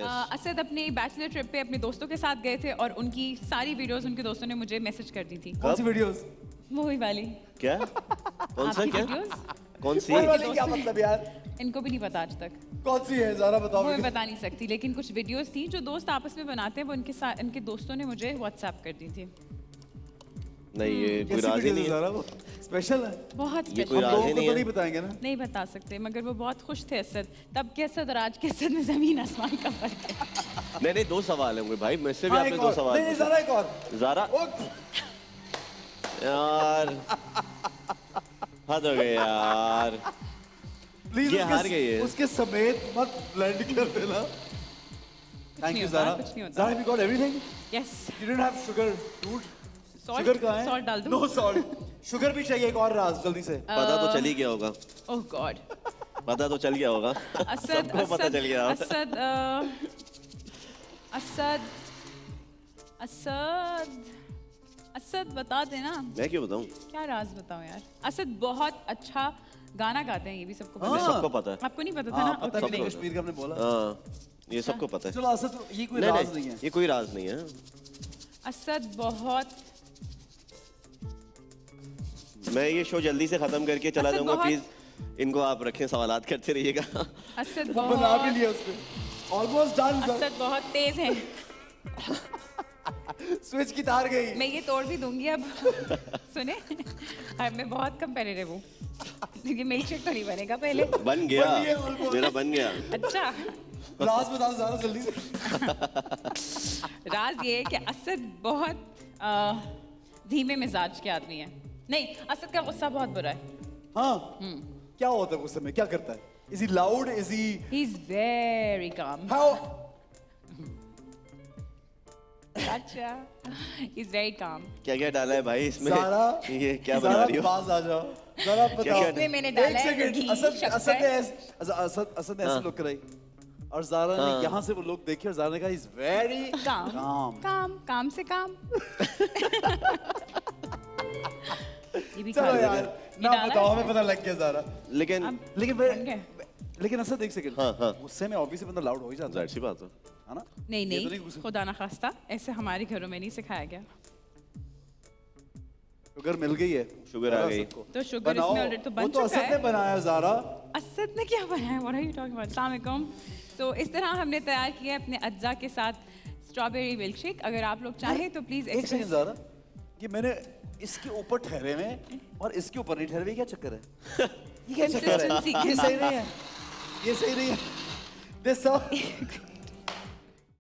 असद अपने bachelor trip पे अपने दोस्तों के साथ गए थे और उनकी सारी वीडियोस उनके दोस्तों ने मुझे मैसेज कर दी थी। कौन सी वीडियोस? वही वाली। क्या? कौन सा क्या? कौन सी? क्या मतलब यार? इनको भी नहीं पता आज तक कौन सी है, ज़ारा बताओ। मैं बता नहीं सकती, लेकिन कुछ वीडियोस थी जो दोस्त आपस में बनाते हैं, वो उनके साथ इनके दोस्तों ने मुझे व्हाट्सएप कर दी थी। नहीं ये कोई राज ही नहीं है, स्पेशल है बहुत। ये कोई राज ही नहीं है, नहीं बताएंगे ना, नहीं बता सकते। मगर वो बहुत खुश थे असद तब के असद और आज के असद में जमीन आसमान का फर्क है। नहीं, दो सवाल होंगे भाई, मेरे से भी आपने दो सवाल। नहीं ज़ारा, एक और ज़ारा यार हद हो गए यार, प्लीज हार गई है। उसके समेत मत ब्लेंड कर देना। Thank you Zaara. Zaara we got everything. Yes you didn't have sugar dude. Sugar कहाँ है? सॉल्ट डाल दूँ? No salt. शुगर भी चाहिए। एक और राज जल्दी से। पता तो चल ही गया होगा। Oh god. पता तो चल गया होगा। असद पता चल गया। असद असद असद असद बता देना। मैं क्यों बताऊँ? क्या राज बताऊँ यार? असद बहुत अच्छा गाना गाते हैं, ये भी सबको पता है। सबको पता है। आपको नहीं पता था ना? पता नहीं, कश्मीर का हमने बोला। ये सबको पता है। चलो असद, ये कोई राज नहीं है। ये कोई राज नहीं है। असद बहुत, मैं ये शो जल्दी से खत्म करके चला जाऊंगा, प्लीज इनको आप रखें, सवालात करते रहिएगा। असद बना भी लिया उसने, ऑलमोस्ट डन। असद बहुत तेज है। स्विच की तार गई। मैं ये तोड़ भी दूंगी अब। सुने मैं बहुत कंपेरेटिव हूँ, क्योंकि मिल्कशेक तो नहीं बनेगा। पहले बन गया मेरा, बन गया। अच्छा राज बताओ ज़ारा जल्दी से। राज ये कि असद बहुत धीमे मिजाज के आदमी है। नहीं, असद का गुस्सा बहुत बुरा है। हाँ क्या होता है गुस्से में, क्या करता है? Is he loud? Is he? He's very calm. How? अच्छा, he's very calm. क्या क्या डाला है भाई इसमें? ज़ारा ये क्या बना रही हो? पास आ जाओ ज़रा, बताओ। इसमें मैंने डाला है असद ने ऐसे लुक कराई और ज़ारा ने यहाँ से वो लोग देखे और ज़ारा ने कहा इज वेरी काम काम काम से काम। ये भी चलो यार, ना बताओ हमें पता लग गया ज़ारा। लेकिन लेकिन असद एक सेकंड, गुस्से में ऑब्वियसली बंदा लाउड हो ही जाता है, अच्छी बात है ना? नहीं नहीं, खुदा ना खास्ता, ऐसे हमारे घरों में नहीं सिखाया गया। शुगर मिल गई है, शुगर आ गई तो शुगर इसमें ऑलरेडी तो बन चुका है। वो तो असद ने बनाया ज़ारा। असद ने क्या बनाया? What are you talking about? अस्सलाम वालेकुम। तो इस तरह हमने तैयार किया अपने अज्जा के साथ स्ट्रॉबेरी मिल्कशेक। अगर आप लोग चाहें तो प्लीज। एक सेकंड ज़ारा, कि मैंने इसके ऊपर ठहरे में और इसके ऊपर नहीं ठहरे, क्या चक्कर है? ये क्या चक्कर है? ये सही नहीं है, ये सही नहीं है।